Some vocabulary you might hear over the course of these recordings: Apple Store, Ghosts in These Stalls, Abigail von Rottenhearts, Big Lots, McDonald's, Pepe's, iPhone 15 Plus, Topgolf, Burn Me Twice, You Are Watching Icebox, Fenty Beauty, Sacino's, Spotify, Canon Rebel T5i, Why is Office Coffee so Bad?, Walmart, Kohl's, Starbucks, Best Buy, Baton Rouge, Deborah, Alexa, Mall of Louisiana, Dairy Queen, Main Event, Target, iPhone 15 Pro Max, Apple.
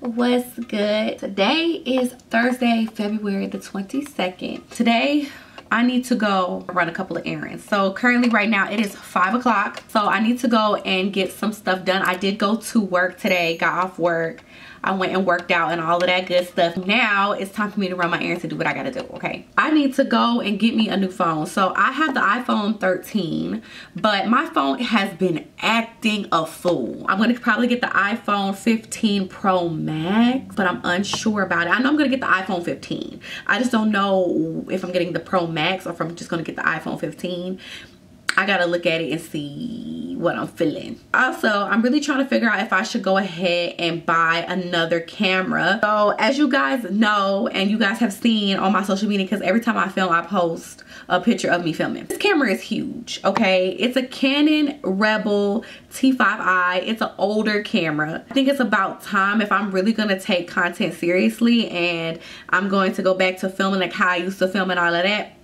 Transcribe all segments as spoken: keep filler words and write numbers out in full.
What's good? Today is Thursday, February the twenty-second. Today I need to go run a couple of errands. So currently right now it is five o'clock, so I need to go and get some stuff done. I did go to work today, got off work, I went and worked out and all of that good stuff. Now it's time for me to run my errands and do what I gotta do, okay? I need to go and get me a new phone. So I have the iPhone thirteen, but my phone has been acting a fool. I'm gonna probably get the iPhone fifteen Pro Max, but I'm unsure about it. I know I'm gonna get the iPhone fifteen. I just don't know if I'm getting the Pro Max or if I'm just gonna get the iPhone fifteen. I gotta look at it and see what I'm feeling. Also, I'm really trying to figure out if I should go ahead and buy another camera. So as you guys know, and you guys have seen on my social media, because every time I film, I post a picture of me filming. This camera is huge, okay? It's a Canon Rebel T five i. It's an older camera. I think it's about time, if I'm really gonna take content seriously and I'm going to go back to filming like how I used to film and all of that,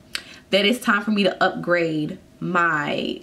that it's time for me to upgrade my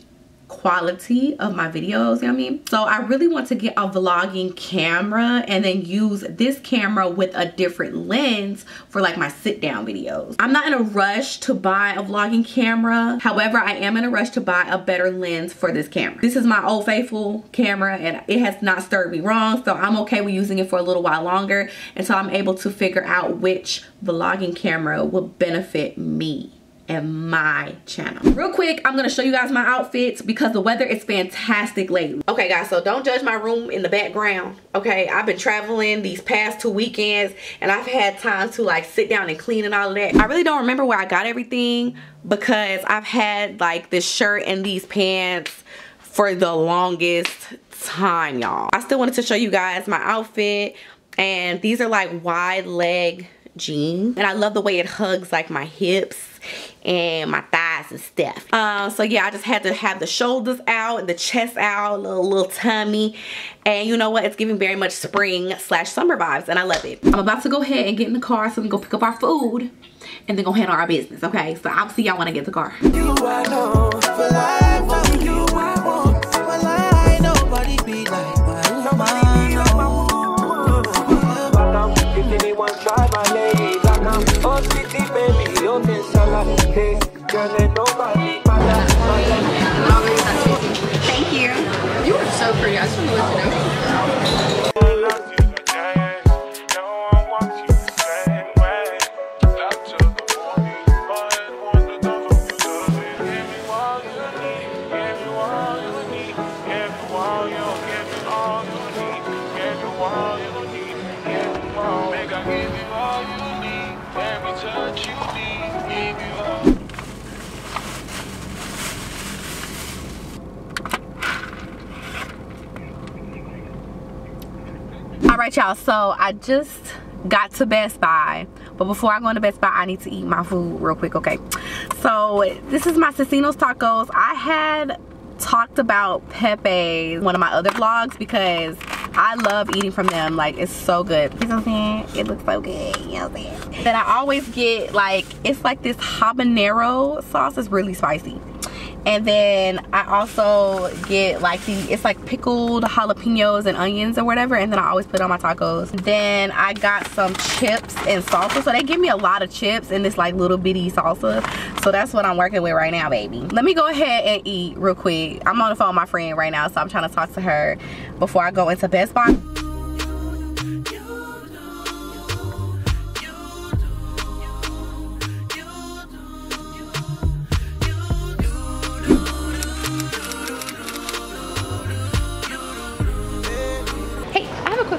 quality of my videos, you know what I mean? So I really want to get a vlogging camera and then use this camera with a different lens for like my sit down videos. I'm not in a rush to buy a vlogging camera. However, I am in a rush to buy a better lens for this camera. This is my old faithful camera and it has not stirred me wrong. So I'm okay with using it for a little while longer until I'm able to figure out which vlogging camera will benefit me and my channel. Real quick, I'm gonna show you guys my outfits because the weather is fantastic lately. Okay guys, so don't judge my room in the background, okay? I've been traveling these past two weekends and I've had time to like sit down and clean and all of that. I really don't remember where I got everything because I've had like this shirt and these pants for the longest time, y'all. I still wanted to show you guys my outfit, and these are like wide leg jeans, and I love the way it hugs like my hips and my thighs and stuff. Um, so yeah, I just had to have the shoulders out, the chest out, little little tummy, and you know what? It's giving very much spring slash summer vibes, and I love it. I'm about to go ahead and get in the car so we can go pick up our food, and then go handle our business. Okay, so I'll see y'all when I get in the car. You I know, for life, for you I want, for life, nobody be like my mama. Thank you. You are so pretty. I just want to let you know. Alright y'all, so I just got to Best Buy, but before I go into Best Buy I need to eat my food real quick, okay? So this is my Sacino's tacos. I had talked about Pepe's in one of my other vlogs because I love eating from them, like it's so good, you know what I'm saying? It looks so good, you know what I'm saying? Then I always get like, it's like this habanero sauce, it's really spicy. And then I also get like the, it's like pickled jalapenos and onions or whatever, and then I always put it on my tacos. Then I got some chips and salsa. So they give me a lot of chips in this like little bitty salsa. So that's what I'm working with right now, baby. Let me go ahead and eat real quick. I'm on the phone with my friend right now, so I'm trying to talk to her before I go into Best Buy.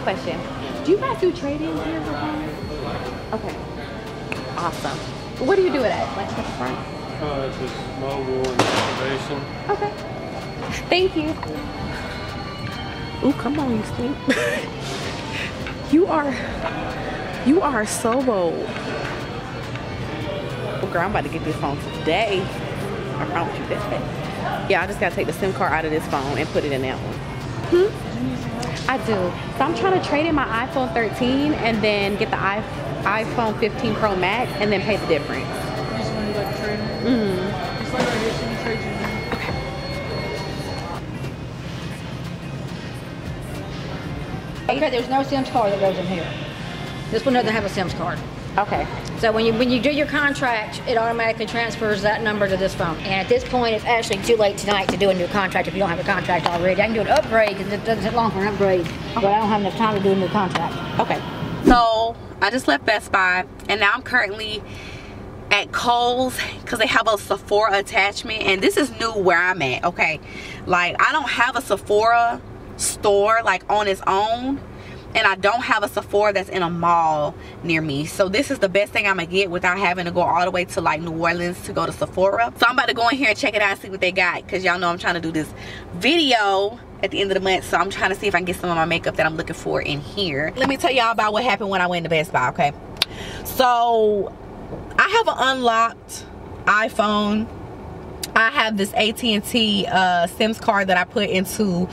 Question. Do you guys do trade-ins here for phones? Okay. Awesome. What do you do it at? Like what's the front? Uh, it's just mobile and activation. Okay. Thank you. Ooh, come on, you sleep. You are, you are so bold. Well, girl, I'm about to get this phone today. I promise you that. Yeah, I just gotta take the SIM card out of this phone and put it in that one. Hmm? I do. So I'm trying to trade in my iPhone thirteen and then get the iPhone fifteen Pro Max and then pay the difference. You just want to like trade it? Mm-hmm. It's like right here, so you trade it. Okay, there's no SIMS card that goes in here. This one doesn't have a SIMS card. Okay. So when you when you do your contract, it automatically transfers that number to this phone. And at this point, it's actually too late tonight to do a new contract if you don't have a contract already. I can do an upgrade because it doesn't take long for an upgrade, but I don't have enough time to do a new contract. Okay. So I just left Best Buy, and now I'm currently at Kohl's because they have a Sephora attachment, and this is new where I'm at. Okay, like I don't have a Sephora store like on its own, and I don't have a Sephora that's in a mall near me, so this is the best thing I'm gonna get without having to go all the way to like New Orleans to go to Sephora. So I'm about to go in here and check it out and see what they got, because y'all know I'm trying to do this video at the end of the month, so I'm trying to see if I can get some of my makeup that I'm looking for in here. Let me tell y'all about what happened when I went to Best Buy. Okay, so I have an unlocked iPhone. I have this A T and T uh, SIMS card that I put into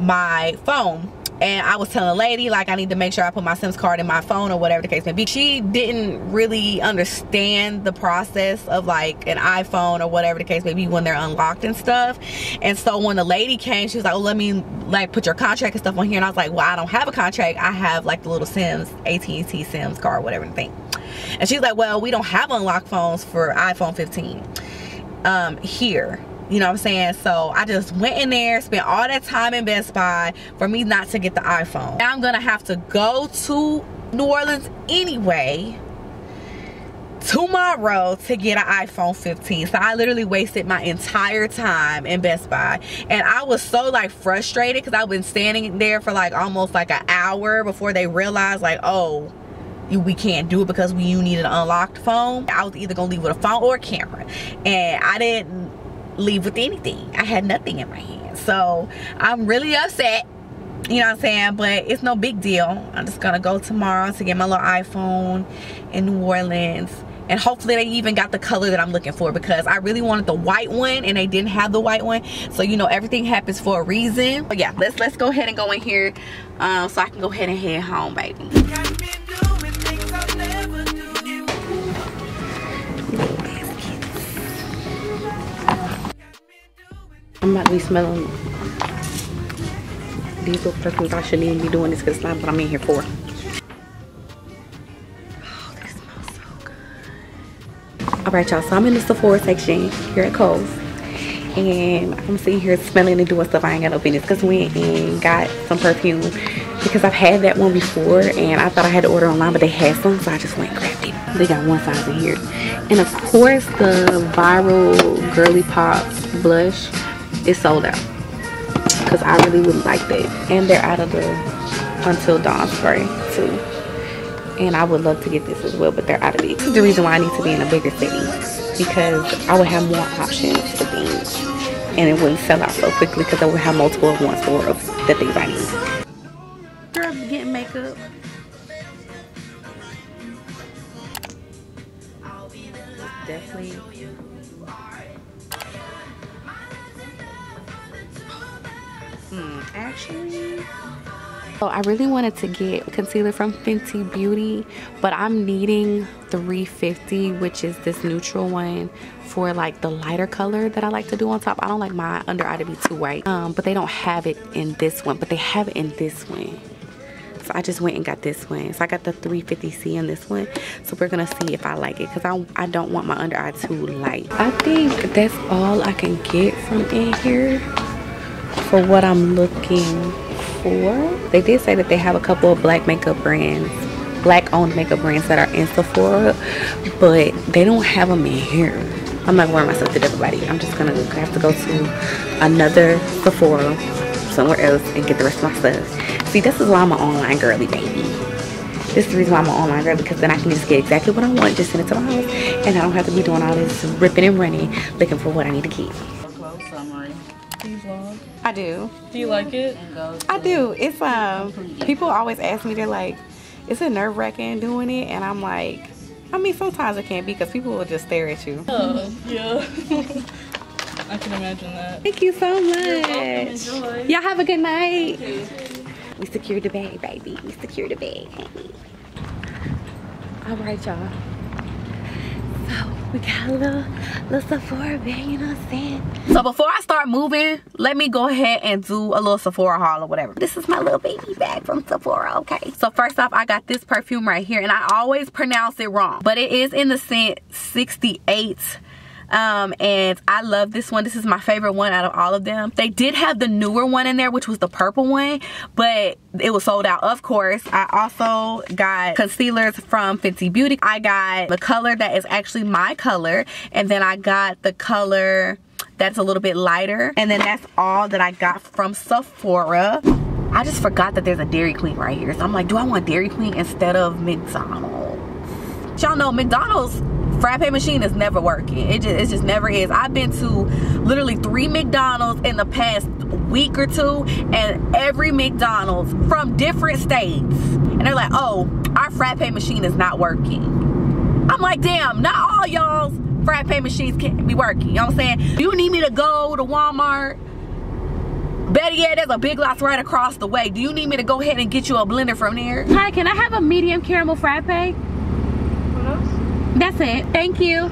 my phone, and I was telling a lady like I need to make sure I put my SIMS card in my phone or whatever the case may be. She didn't really understand the process of like an iPhone or whatever the case may be when they're unlocked and stuff. And so when the lady came, she was like, oh, let me like put your contract and stuff on here, and I was like, well, I don't have a contract, I have like the little SIMS, A T and T SIMS card, whatever the thing. And she's like, well, we don't have unlocked phones for iPhone fifteen um here, you know what I'm saying? So I just went in there, spent all that time in Best Buy for me not to get the iPhone. Now I'm gonna have to go to New Orleans anyway tomorrow to get an iPhone fifteen. So I literally wasted my entire time in Best Buy, and I was so like frustrated because I've been standing there for like almost like an hour before they realized like, oh, we can't do it because we you need an unlocked phone. I was either gonna leave with a phone or a camera, and I didn't leave with anything. I had nothing in my hand, so I'm really upset, you know what I'm saying? But it's no big deal. I'm just gonna go tomorrow to get my little iPhone in New Orleans, and hopefully they even got the color that I'm looking for, because I really wanted the white one and they didn't have the white one. So you know, everything happens for a reason. But yeah, let's let's go ahead and go in here um, so I can go ahead and head home, baby. I'm about to be smelling these little perfumes. I shouldn't even be doing this because it's not what I'm in here for. Oh, this smells so good. Alright, y'all. So I'm in the Sephora section here at Kohl's, and I'm sitting here smelling and doing stuff I ain't got no business, because we went and got some perfume because I've had that one before, and I thought I had to order online, but they had some, so I just went and grabbed it. They got one size in here. And of course, the Viral Girly Pop Blush, it's sold out, because I really would like that. And they're out of the Until Dawn spray too, and I would love to get this as well, but they're out of it. This is the reason why I need to be in a bigger city, because I would have more options for things, and it wouldn't sell out so quickly because I would have multiple of one store of the things I need. Girl, getting makeup. It's definitely Mm, actually, so I really wanted to get concealer from Fenty Beauty, but I'm needing three fifty, which is this neutral one for like the lighter color that I like to do on top. I don't like my under eye to be too white, um, but they don't have it in this one, but they have it in this one. So I just went and got this one. So I got the three fifty C in this one. So we're gonna see if I like it, because I, I don't want my under eye too light. I think that's all I can get from in here for what I'm looking for. They did say that they have a couple of black makeup brands, black owned makeup brands that are in Sephora, but they don't have them in here. I'm not wearing myself to death, everybody. I'm just gonna have to go to another Sephora somewhere else and get the rest of my stuff. See, this is why I'm an online girly, baby. This is the reason why I'm an online girl, because then I can just get exactly what I want, just send it to my house, and I don't have to be doing all this ripping and running looking for what I need to keep. I do. Do you like it? I do. It's um people always ask me, they're like, it's a nerve-wracking doing it, and I'm like, I mean, sometimes it can be because people will just stare at you. Oh, yeah. I can imagine that. Thank you so much. Y'all have a good night. We secured the bag, baby. We secured the bag. All right, y'all. So we got a little, little Sephora bag, you know what I'm saying? So before I start moving, let me go ahead and do a little Sephora haul or whatever. This is my little baby bag from Sephora, okay? So first off, I got this perfume right here, and I always pronounce it wrong, but it is in the scent sixty-eight. Um, and I love this one. This is my favorite one out of all of them. They did have the newer one in there, which was the purple one, but it was sold out, of course. I also got concealers from Fenty Beauty. I got the color that is actually my color, and then I got the color that's a little bit lighter. And then that's all that I got from Sephora. I just forgot that there's a Dairy Queen right here. So I'm like, do I want Dairy Queen instead of McDonald's? Y'all know McDonald's frappe machine is never working. It just, it just never is. I've been to literally three McDonald's in the past week or two, and every McDonald's from different states. And they're like, oh, our frappe machine is not working. I'm like, damn, not all y'all's frappe machines can't be working. You know what I'm saying? You need me to go to Walmart? Better yet, there's a Big Lots right across the way. Do you need me to go ahead and get you a blender from there? Hi, can I have a medium caramel frappe? That's it. Thank you.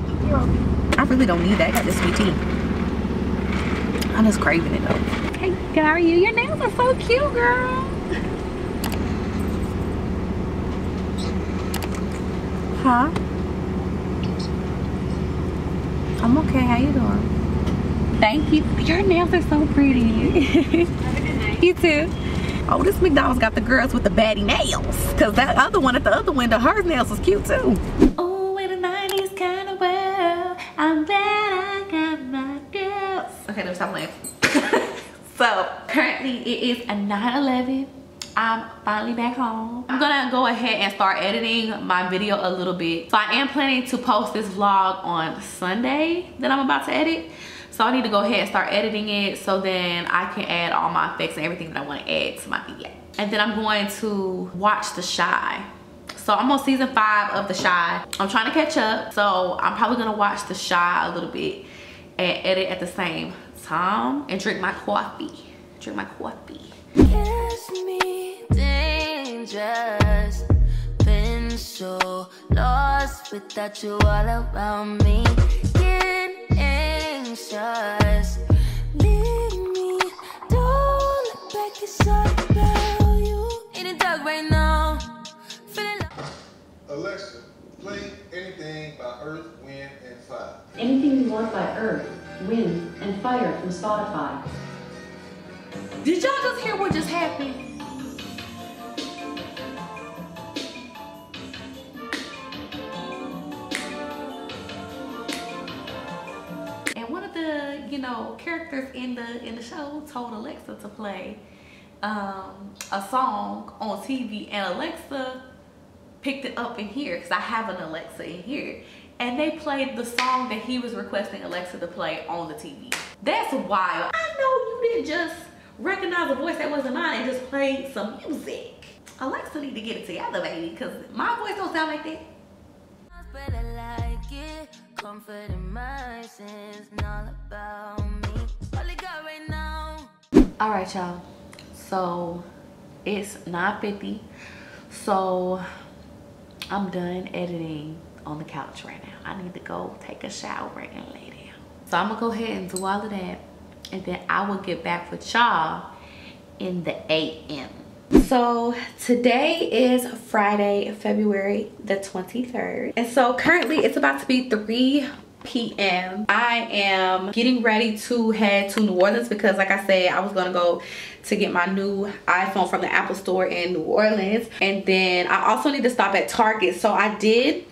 I really don't need that. I got this sweet tea. I'm just craving it though. Hey, how are you? Your nails are so cute, girl. Huh? I'm okay. How you doing? Thank you. Your nails are so pretty. Have a good night. You too. Oh, this McDonald's got the girls with the baddie nails. Because that other one at the other window, her nails was cute too. Oh. I'm glad I got my girls. Okay, let me stop laughing. So, currently it is nine eleven. I'm finally back home. I'm gonna go ahead and start editing my video a little bit. So I am planning to post this vlog on Sunday that I'm about to edit. So I need to go ahead and start editing it so then I can add all my effects and everything that I wanna add to my video. And then I'm going to watch The Chi. So I'm on season five of The Chi. I'm trying to catch up. So I'm probably gonna watch The Chi a little bit and edit at the same time and drink my coffee. Drink my coffee. Kiss me, dangerous. Been so lost without you all around me. Getting anxious. Leave me, don't look back, it's all about you. In the dark right now. Alexa, play anything by Earth, Wind, and Fire. Anything you want by Earth, Wind, and Fire from Spotify. Did y'all just hear what just happened? And one of the, you know, characters in the in the show told Alexa to play um, a song on T V, and Alexa picked it up in here because I have an Alexa in here, and they played the song that he was requesting Alexa to play on the T V. That's wild. I know you didn't just recognize a voice that wasn't mine and just played some music. Alexa need to get it together, baby, because my voice don't sound like that. But I like it. Comfort in my sins, not about me. Only God right now. All right, y'all. So it's nine fifty. So I'm done editing on the couch right now. I need to go take a shower and lay down. So I'm gonna go ahead and do all of that, and then I will get back with y'all in the A M. So today is Friday, February the twenty-third. And so currently it's about to be three P M I am getting ready to head to New Orleans because, like I said, I was gonna go to get my new iPhone from the Apple Store in New Orleans, and then I also need to stop at Target. So I did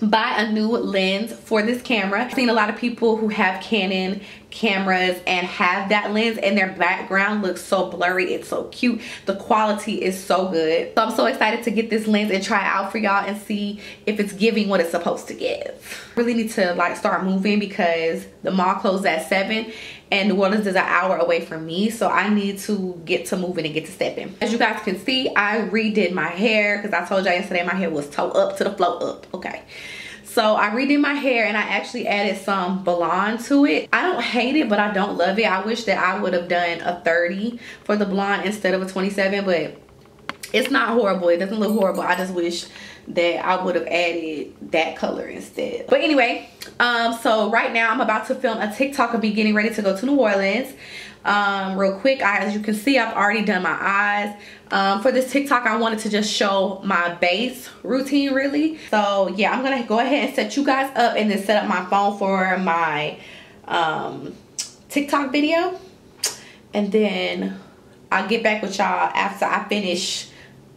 buy a new lens for this camera. I've seen a lot of people who have Canon cameras and have that lens, and their background looks so blurry. It's so cute. The quality is so good. So I'm so excited to get this lens and try it out for y'all and see if it's giving what it's supposed to give. Really need to like start moving because the mall closed at seven, and New Orleans is an hour away from me, so I need to get to moving and get to stepping. As you guys can see, I redid my hair because I told y'all yesterday my hair was toe up to the flow up, okay? So I redid my hair and I actually added some blonde to it. I don't hate it, but I don't love it. I wish that I would have done a thirty for the blonde instead of a twenty-seven, but it's not horrible. It doesn't look horrible. I just wish that I would have added that color instead. But anyway, um, so right now I'm about to film a TikTok of me getting ready to go to New Orleans. Um, real quick, I, as you can see, I've already done my eyes. Um, for this TikTok, I wanted to just show my base routine, really. So yeah, I'm gonna go ahead and set you guys up and then set up my phone for my um, TikTok video. And then I'll get back with y'all after I finish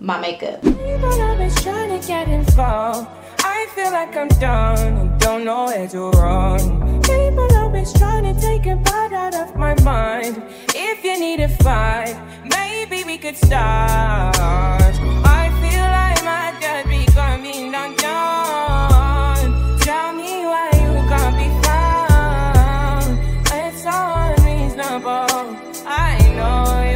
my makeup. I feel like I'm done and don't know where to run. People always trying to take a bite out of my mind. If you need a fight, maybe we could start. I feel like my dad becoming undone. Tell me why you can't be found. It's unreasonable. I know you're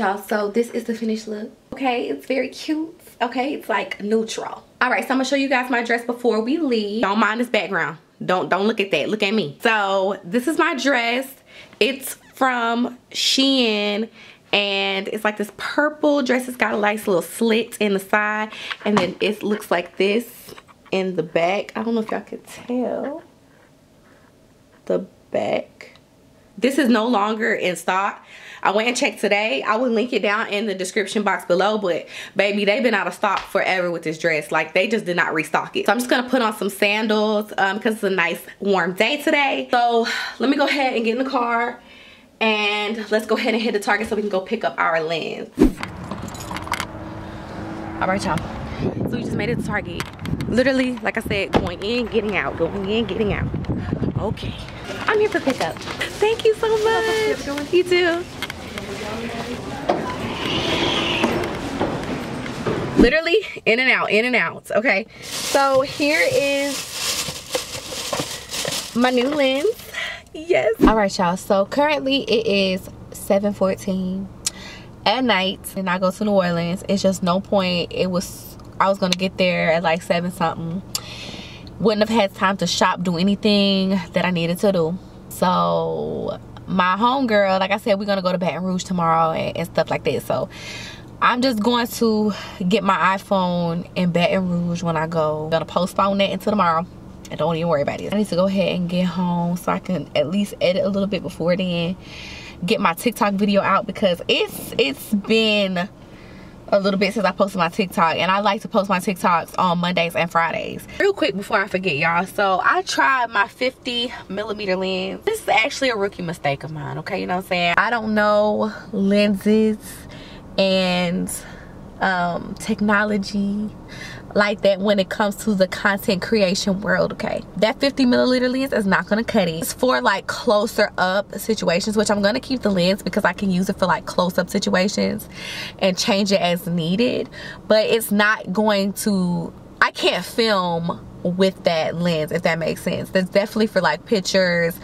y'all. So this is the finished look. Okay, it's very cute. Okay, it's like neutral. All right, so I'm gonna show you guys my dress before we leave. Don't mind this background. Don't don't look at that, look at me. So this is my dress. It's from Shein and it's like this purple dress. It's got a nice little slit in the side and then it looks like this in the back. I don't know if y'all could tell the back. This is no longer in stock. I went and checked today. I will link it down in the description box below, but baby, they've been out of stock forever with this dress. Like, they just did not restock it. So I'm just gonna put on some sandals um, because it's a nice warm day today. So let me go ahead and get in the car and let's go ahead and head to Target so we can go pick up our lens. All right, y'all. So we just made it to Target. Literally, like I said, going in, getting out, going in, getting out. Okay, I'm here for pickup. Thank you so much. You too. Literally in and out, in and out. Okay, so here is my new lens. Yes. All right, y'all. So currently it is seven fourteen at night, and I go to New Orleans. It's just no point. It was I was gonna get there at like seven something. Wouldn't have had time to shop, do anything that I needed to do. So my homegirl, like I said, we're gonna go to Baton Rouge tomorrow and, and stuff like that. So I'm just going to get my iPhone in Baton Rouge when I go. I'm gonna postpone that until tomorrow and don't even worry about it. I need to go ahead and get home so I can at least edit a little bit before then. Get my TikTok video out because it's it's been a little bit since I posted my TikTok, and I like to post my TikToks on Mondays and Fridays. Real quick before I forget, y'all, so I tried my fifty millimeter lens. This is actually a rookie mistake of mine, okay? You know what I'm saying? I don't know lenses and um, technology like that when it comes to the content creation world, okay? That fifty millimeter lens is not gonna cut it. It's for like closer up situations, which I'm gonna keep the lens because I can use it for like close up situations and change it as needed, but it's not going to, I can't film with that lens, if that makes sense. That's definitely for like pictures,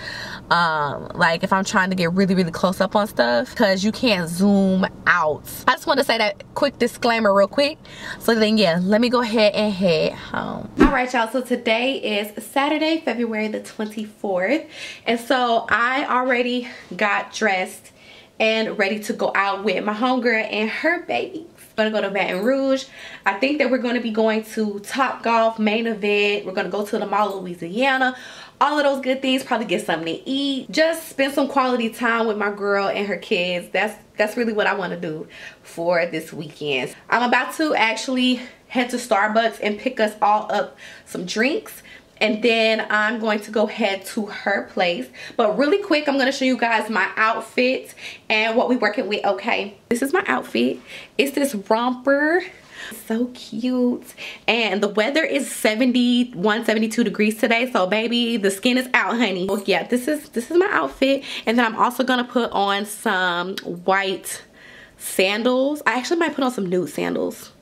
um, like if I'm trying to get really, really close up on stuff, because you can't zoom out. I just want to say that quick disclaimer real quick. So then yeah, let me go ahead and head home. All right, y'all, so today is Saturday, February the twenty-fourth. And so I already got dressed and ready to go out with my homegirl and her baby. Gonna go to Baton Rouge. I think that we're gonna be going to Topgolf, Main Event. We're gonna go to the Mall of Louisiana. All of those good things. Probably get something to eat. Just spend some quality time with my girl and her kids. That's that's really what I want to do for this weekend. I'm about to actually head to Starbucks and pick us all up some drinks. And then I'm going to go head to her place. But really quick, I'm gonna show you guys my outfit and what we're working with, okay? This is my outfit. It's this romper. So cute. And the weather is seventy-one, seventy-two degrees today. So baby, the skin is out, honey. Well, yeah, this is, this is my outfit. And then I'm also gonna put on some white sandals. I actually might put on some nude sandals.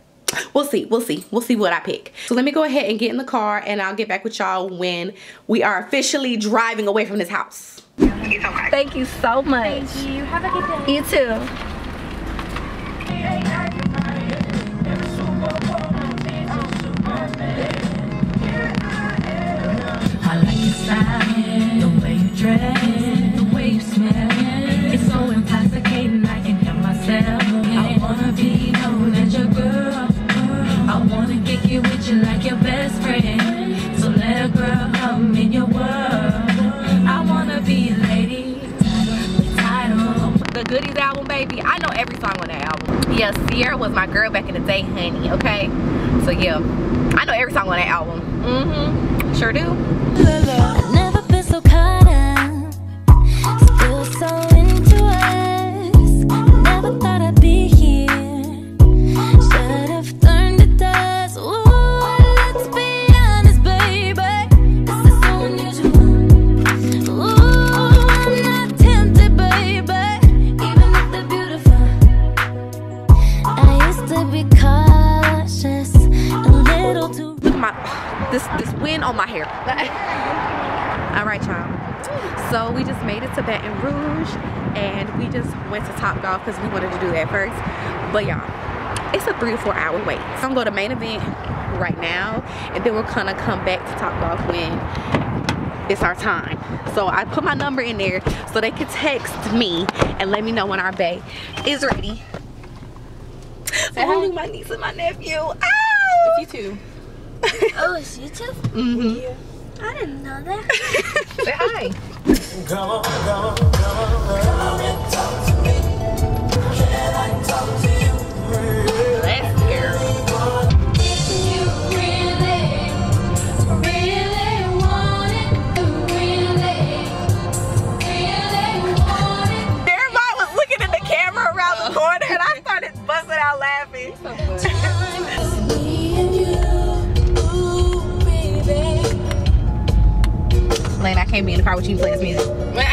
We'll see, we'll see, we'll see what I pick. So let me go ahead and get in the car and I'll get back with y'all when we are officially driving away from this house. It's okay. Thank you so much. Thank you, have a good day. You too. I like your style, the way you dress, the way you smell. It's so intoxicating, I can help myself. I wanna be known as your girl. I wanna get you with you like your best friend. So let a girl come in your world. I wanna be a lady. The Goodies album, baby. I know every song on that album. Yeah, Sierra was my girl back in the day, honey, okay? So yeah, I know every song on that album. Mm-hmm, sure do. I've never been so caught up, still so into us. Never thought I'd be here. Should have done. This, this wind on my hair. Alright y'all, so we just made it to Baton Rouge and we just went to Topgolf because we wanted to do that first. But y'all, it's a three to four hour wait. So I'm going to Main Event right now and then we're gonna come back to Topgolf when it's our time. So I put my number in there so they could text me and let me know when our bay is ready. So only my niece and my nephew. Oh! You too. Oh, it's you too? Mm-hmm. Yeah. I didn't know that. Say hi. Come on, come on, come on. Come on and talk to me. Can I talk to you? Let's hear. If you really, really want it, really, really want it. Everybody was looking at the camera around the corner and I started busting out laughing. I can't be in the car with you playing music. But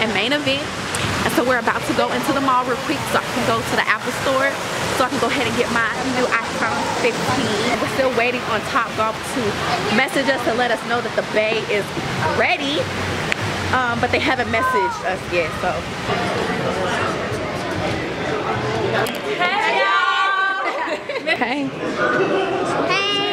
and Main Event. And so we're about to go into the mall real quick so I can go to the Apple Store so I can go ahead and get my new iPhone fifteen. We're still waiting on Topgolf to message us to let us know that the bay is ready. Um, but they haven't messaged us yet, so. Hey y'all! Hey. Hey!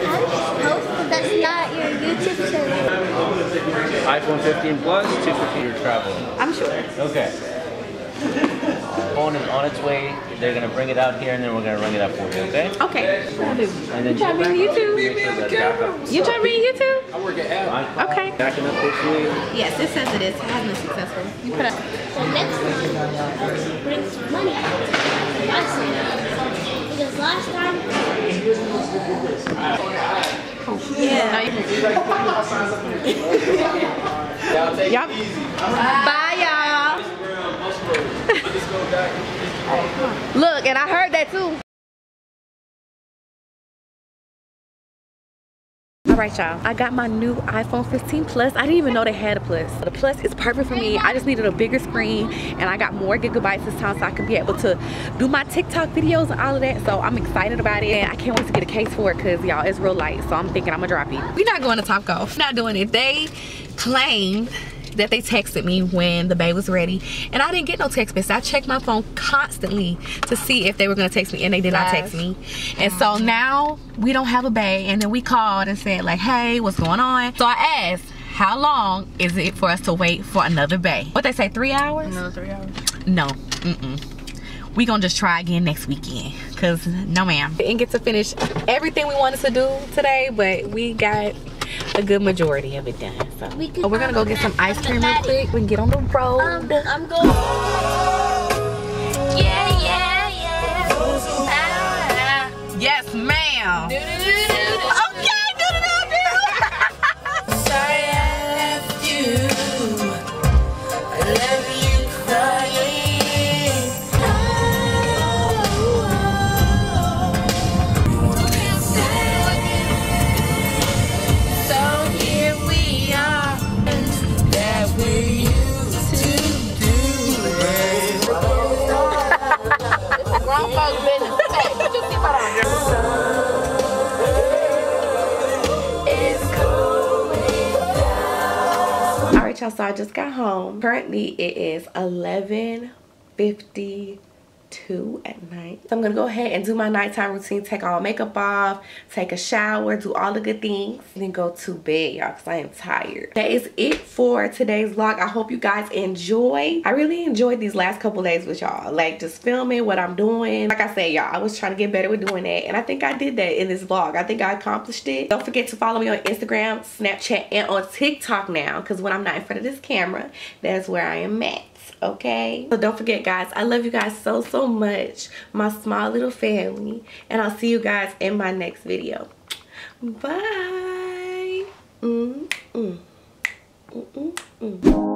I was supposed to, that's not your YouTube channel. iPhone fifteen Plus, two fifty your travel. I'm sure. Okay. Phone is on its way. They're gonna bring it out here, and then we're gonna run it up for you. Okay? Okay. And then you try me on YouTube. You try me on YouTube? I work at Apple. Okay. Backing up this way. Yes, it says it is. It has been successful. You put up. So next one brings money out. Because last time. Yeah. Yep. Bye, y'all. Look, and I heard that too. Alright y'all, I got my new iPhone fifteen Plus. I didn't even know they had a Plus. The Plus is perfect for me. I just needed a bigger screen and I got more gigabytes this time so I could be able to do my TikTok videos and all of that. So I'm excited about it and I can't wait to get a case for it because y'all, it's real light. So I'm thinking I'm gonna drop it. We're not going to Topgolf. Not doing it. They claimed that they texted me when the bay was ready and I didn't get no text message. I checked my phone constantly to see if they were gonna text me and they did not text me. And so now we don't have a bay and then we called and said like, hey, what's going on? So I asked, how long is it for us to wait for another bay? What they say, three hours? Another three hours. No, mm-mm. We gonna just try again next weekend, cause no ma'am. We didn't get to finish everything we wanted to do today, but we got a good majority of it done. So we oh, we're gonna go get some ice cream real quick. We can get on the road. Um, I'm going. Yeah, yeah, yeah. Ah. Yes, ma'am. Okay. Alright y'all, so I just got home. Currently it is eleven fifty-two at night. So I'm gonna go ahead and do my nighttime routine, take all makeup off, take a shower, do all the good things, and then go to bed, y'all, because I am tired. That is it for today's vlog. I hope you guys enjoy. I really enjoyed these last couple days with y'all, like just filming what I'm doing. Like I said, y'all, I was trying to get better with doing that, and I think I did that in this vlog. I think I accomplished it. Don't forget to follow me on Instagram, Snapchat, and on TikTok now, because when I'm not in front of this camera, that's where I am at. Okay, so don't forget guys, I love you guys so so much, my small little family, and I'll see you guys in my next video. Bye. Mm-mm. Mm-mm-mm.